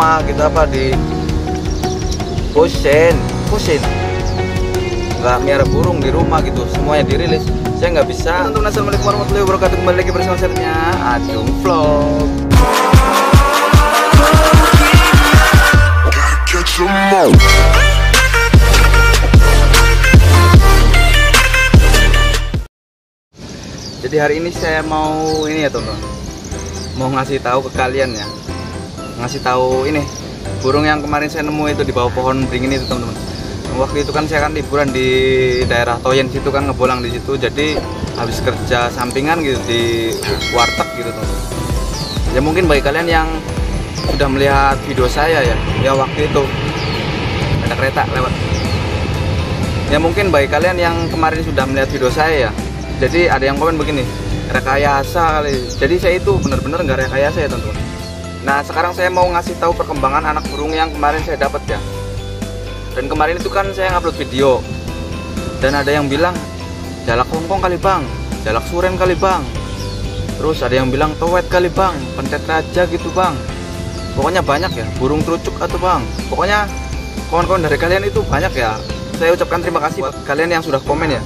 lama kita di pusing nggak miara burung di rumah gitu, semuanya dirilis. Saya nggak bisa. Untuk assalamualaikum warahmatullahi wabarakatuh, kembali lagi bersama saya Acunk Flog. Jadi hari ini saya mau ini ya teman-teman, mau ngasih tahu ke kalian ya, ngasih tahu ini burung yang kemarin saya nemu itu di bawah pohon beringin itu teman-teman. Waktu itu kan saya kan liburan di daerah Toyen situ kan, ngebolang di situ, jadi habis kerja sampingan gitu di warteg gitu teman-teman. Ya mungkin bagi kalian yang sudah melihat video saya ya, waktu itu ada kereta lewat. Ya mungkin bagi kalian yang kemarin sudah melihat video saya ya, jadi ada yang komen begini, rekayasa kali. Jadi saya itu benar-benar nggak rekayasa ya teman-teman. Nah sekarang saya mau ngasih tahu perkembangan anak burung yang kemarin saya dapat ya. Dan kemarin itu kan saya ngupload video, dan ada yang bilang jalak hongkong kali bang, jalak suren kali bang, terus ada yang bilang towet kali bang, pentet raja gitu bang, pokoknya banyak ya, burung terucuk atau bang, pokoknya kawan-kawan dari kalian itu banyak ya. Saya ucapkan terima kasih buat kalian yang sudah komen ya.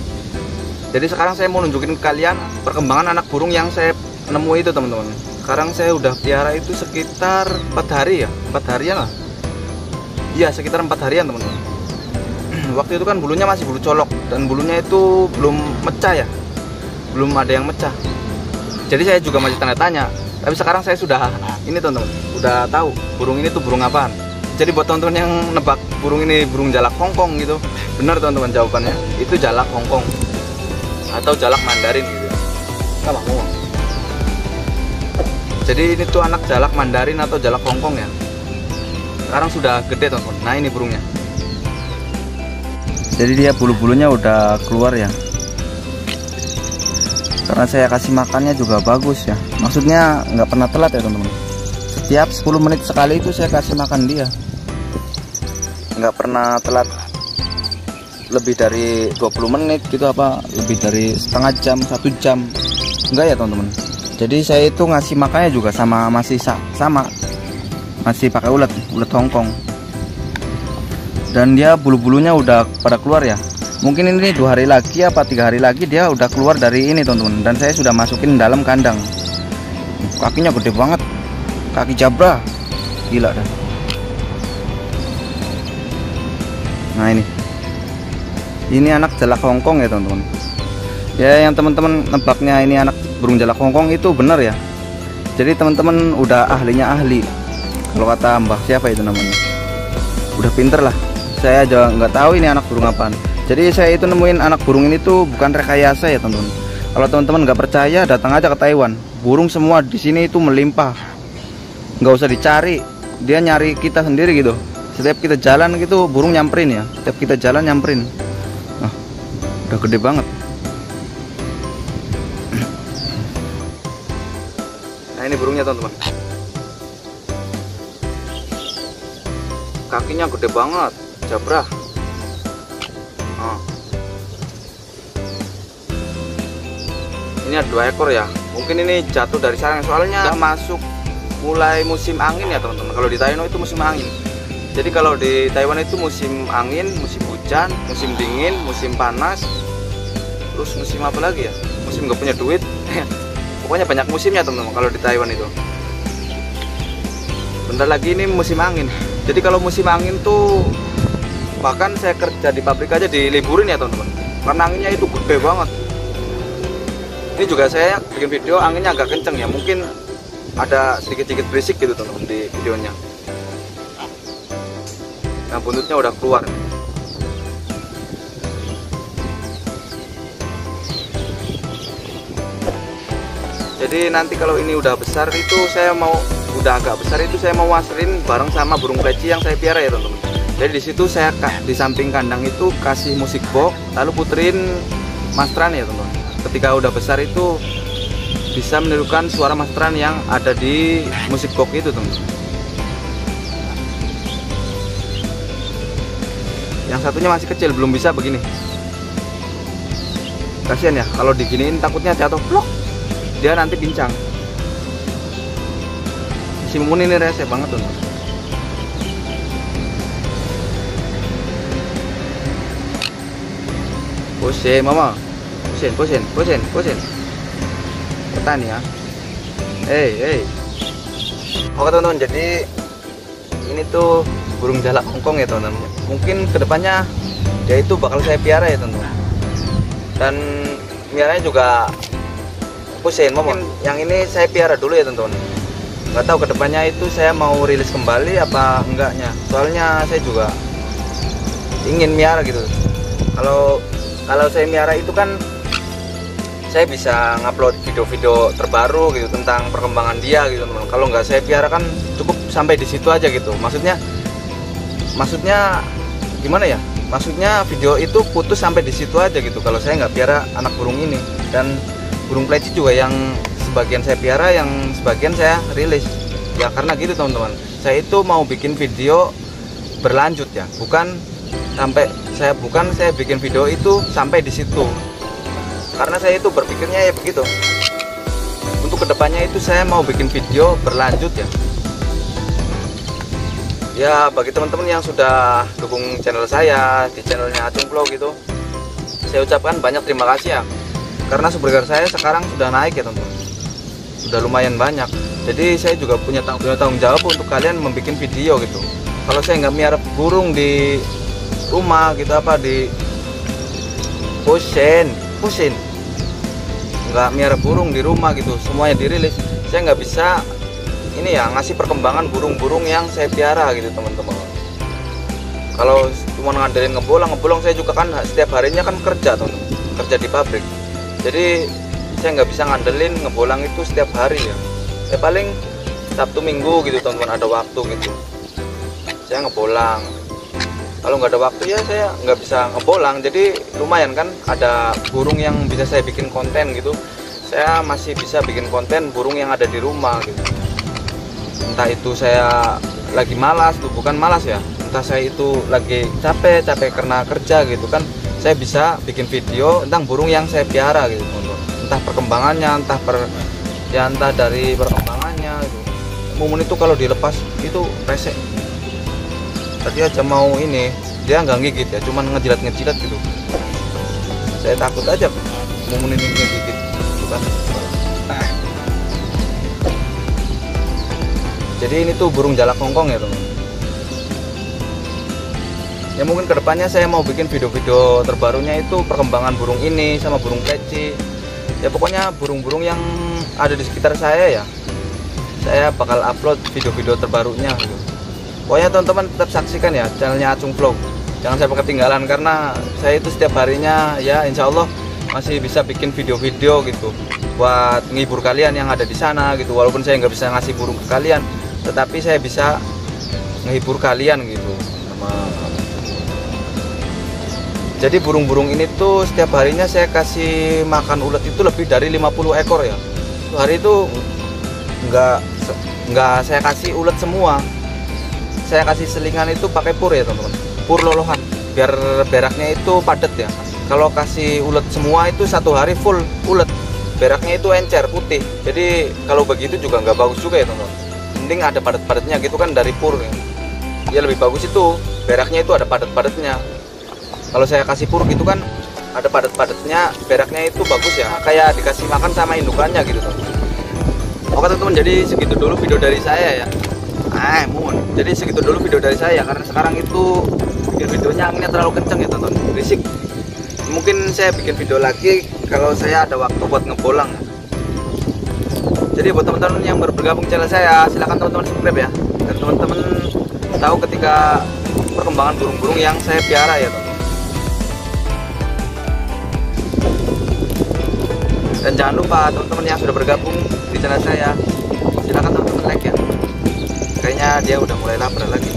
Jadi sekarang saya mau nunjukin ke kalian perkembangan anak burung yang saya nemu itu teman-teman. Sekarang saya udah piara itu sekitar 4 harian lah. Iya sekitar 4 harian teman-teman. Waktu itu kan bulunya masih bulu colok, dan bulunya itu belum mecah ya, belum ada yang mecah. Jadi saya juga masih tanda tanya. Tapi sekarang saya sudah ini teman-teman, udah tahu burung ini tuh burung apaan. Jadi buat teman-teman yang nebak burung ini burung jalak hongkong gitu, benar teman-teman jawabannya, itu jalak hongkong atau jalak mandarin gitu. Enggak mau. Jadi ini tuh anak jalak mandarin atau jalak hongkong ya. Sekarang sudah gede teman-teman. Nah ini burungnya. Jadi dia bulu-bulunya udah keluar ya. Karena saya kasih makannya juga bagus ya. Maksudnya nggak pernah telat ya teman-teman. Setiap 10 menit sekali itu saya kasih makan dia. Nggak pernah telat lebih dari 20 menit gitu, apa lebih dari setengah jam, 1 jam, enggak ya teman-teman. Jadi saya itu ngasih makannya juga sama, masih pakai ulet hongkong, dan dia bulu-bulunya udah pada keluar ya. Mungkin ini 2 hari lagi apa 3 hari lagi dia udah keluar dari ini teman-teman. Dan saya sudah masukin dalam kandang. Kakinya gede banget, kaki jabra gila dah. Nah ini anak jalak hongkong ya teman-teman. Ya yang teman-teman nebaknya ini anak burung jalak hongkong itu benar ya. Jadi teman-teman udah ahlinya ahli. Kalau kata mbah siapa itu namanya, udah pinter lah. Saya aja nggak tahu ini anak burung apaan. Jadi saya itu nemuin anak burung ini tuh bukan rekayasa ya teman-teman. Kalau teman-teman nggak percaya, datang aja ke Taiwan. Burung semua di sini itu melimpah, nggak usah dicari, dia nyari kita sendiri gitu. Setiap kita jalan gitu burung nyamperin ya. Setiap kita jalan nyamperin. Udah gede banget. Nah ini burungnya teman-teman, kakinya gede banget, jabrah. Ini ada 2 ekor ya. Mungkin ini jatuh dari sarang, soalnya udah masuk mulai musim angin ya teman-teman. Kalau di Taiwan itu musim angin. Jadi kalau di Taiwan itu musim angin, musim hujan, musim dingin, musim panas, terus musim apa lagi ya? Musim nggak punya duit. Pokoknya banyak musimnya teman-teman kalau di Taiwan itu. Bentar lagi ini musim angin. Jadi kalau musim angin tuh, bahkan saya kerja di pabrik aja diliburin ya teman-teman, karena anginnya itu gede banget. Ini juga saya bikin video anginnya agak kenceng ya, mungkin ada sedikit-sedikit berisik gitu teman-teman di videonya. Nah buntutnya udah keluar. Jadi nanti kalau ini udah besar itu saya mau, udah agak besar itu saya mau wasarin bareng sama burung peci yang saya piara ya teman-teman. Jadi disitu saya di samping kandang itu kasih musik box, lalu puterin mastran ya teman-teman. Ketika udah besar itu bisa menirukan suara mastran yang ada di musik box itu teman-teman. Yang satunya masih kecil, belum bisa begini. Kasian ya, kalau diginiin takutnya jatuh blok, dia nanti pincang. Si Mumun ini rese banget tuh. Pusing mama. Pusing. Ketan ya. Hey. Oke teman-teman, jadi ini tuh burung jalak Hongkong ya teman-teman. Mungkin kedepannya dia itu bakal saya piara ya teman-teman. Dan piaranya juga pusing mama. Yang ini saya piara dulu ya teman-teman. Nggak tahu kedepannya itu saya mau rilis kembali apa enggaknya. Soalnya saya juga ingin miara gitu. Kalau saya miara itu kan saya bisa ngupload video-video terbaru gitu tentang perkembangan dia gitu teman-teman. Kalau nggak saya piara kan cukup sampai di situ aja gitu. Maksudnya gimana ya? Maksudnya video itu putus sampai di situ aja gitu. Kalau saya nggak piara anak burung ini, dan burung pleci juga yang sebagian saya piara, yang sebagian saya rilis. Ya karena gitu teman-teman. Saya itu mau bikin video berlanjut ya, bukan saya bikin video itu sampai di situ, karena saya itu berpikirnya ya begitu. Untuk kedepannya itu saya mau bikin video berlanjut ya. Ya bagi teman-teman yang sudah dukung channel saya di channelnya Acunk Flog gitu, saya ucapkan banyak terima kasih ya, karena subscriber saya sekarang sudah naik ya teman-teman, sudah lumayan banyak. Jadi saya juga punya tanggung jawab untuk kalian membuat video gitu. Kalau saya nggak miara burung di rumah gitu apa di pusing nggak miara burung di rumah gitu, semuanya dirilis, saya nggak bisa ini ya ngasih perkembangan burung-burung yang saya piara gitu teman-teman. Kalau cuma ngandelin ngebolong saya juga kan setiap harinya kan kerja teman-teman, kerja di pabrik, jadi saya nggak bisa ngandelin ngebolang itu setiap hari ya. Saya paling Sabtu Minggu gitu teman-teman, ada waktu gitu saya ngebolang. Kalau nggak ada waktu ya saya nggak bisa ngebolang. Jadi lumayan kan ada burung yang bisa saya bikin konten gitu. Saya masih bisa bikin konten burung yang ada di rumah gitu. Entah itu saya lagi malas tuh, bukan malas ya, entah saya itu lagi capek karena kerja gitu kan, saya bisa bikin video tentang burung yang saya piara gitu, entah perkembangannya, entah dari perkembangannya gitu. Mumun itu kalau dilepas itu pesek. Tadi aja mau ini, dia nggak ngigit ya, cuman ngejilat gitu. Saya takut aja mumun ini ngegigit gitu kan. Nah. Jadi ini tuh burung jalak Hongkong ya teman. Ya mungkin kedepannya saya mau bikin video-video terbarunya itu perkembangan burung ini sama burung pleci. Ya pokoknya burung-burung yang ada di sekitar saya ya, saya bakal upload video-video terbarunya gitu. Pokoknya teman-teman tetap saksikan ya channelnya Acunk Flog. Jangan sampai ketinggalan, karena saya itu setiap harinya ya insya Allah masih bisa bikin video-video gitu buat menghibur kalian yang ada di sana gitu. Walaupun saya nggak bisa ngasih burung ke kalian, tetapi saya bisa menghibur kalian gitu. Jadi burung-burung ini tuh setiap harinya saya kasih makan ulet itu lebih dari 50 ekor ya. Hari itu nggak saya kasih ulet semua. Saya kasih selingan itu pakai pur ya teman-teman, pur lolohan biar beraknya itu padat ya. Kalau kasih ulet semua itu satu hari full ulet, beraknya itu encer putih. Jadi kalau begitu juga nggak bagus juga ya teman-teman, mending ada padat-padatnya gitu kan dari pur ya. Ya lebih bagus itu beraknya itu ada padat-padatnya. Kalau saya kasih pur gitu kan ada padat-padatnya, beraknya itu bagus ya, kayak dikasih makan sama indukannya gitu teman-teman. Oke teman-teman, jadi segitu dulu video dari saya ya. Jadi segitu dulu video dari saya, karena sekarang itu bikin videonya anginnya terlalu kenceng ya tonton, berisik. Mungkin saya bikin video lagi kalau saya ada waktu buat ngebolang. Jadi buat teman-teman yang baru bergabung channel saya, silahkan teman-teman subscribe ya, dan teman-teman tahu ketika perkembangan burung-burung yang saya piara ya tonton. Dan jangan lupa teman-teman yang sudah bergabung di channel saya, silahkan teman-teman like ya. Kayaknya dia udah mulai lapar lagi.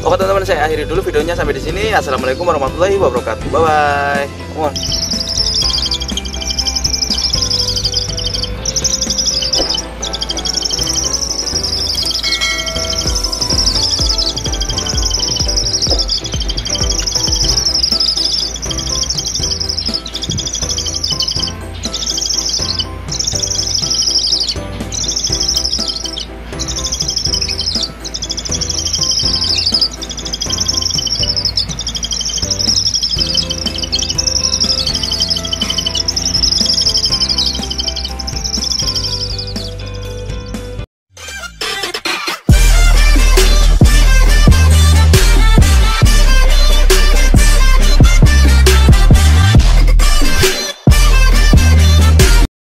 Oke teman-teman, saya akhiri dulu videonya sampai di sini. Assalamualaikum warahmatullahi wabarakatuh. Bye bye.